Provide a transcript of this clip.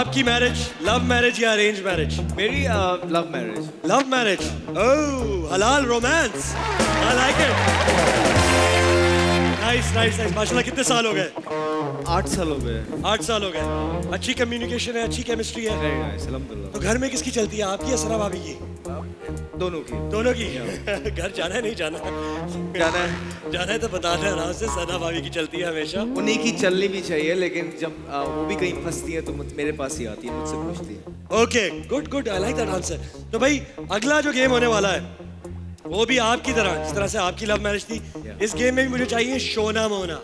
आपकी marriage love marriage या arrange marriage? मेरी love marriage. Love marriage, oh हलाल romance, I like it. Nice nice nice. माशाल्लाह कितने साल हो गए? 8 साल हो गए। 8 साल हो गए। अच्छी कम्युनिकेशन है, अच्छी केमिस्ट्री है। वेरी नाइस, अलहम्दुलिल्लाह। तो घर में किसकी चलती है, आपकी या सना भाभी की? दोनों की। दोनों की। घर जाना है नहीं जाना? जाना है। जाना है तो बताना है आराम से। सना भाभी की चलती है हमेशा। उन्हीं की चलनी भी चाहिए, लेकिन जब वो भी कहीं फंसती है तो मेरे पास ही आती है, मुझसे पूछती है। Okay good good, I like that answer. तो भाई अगला जो गेम होने वाला है वो भी आपकी तरह, जिस तरह से आपकी लव मैरिज थी, इस गेम में भी मुझे चाहिए शोना मोना।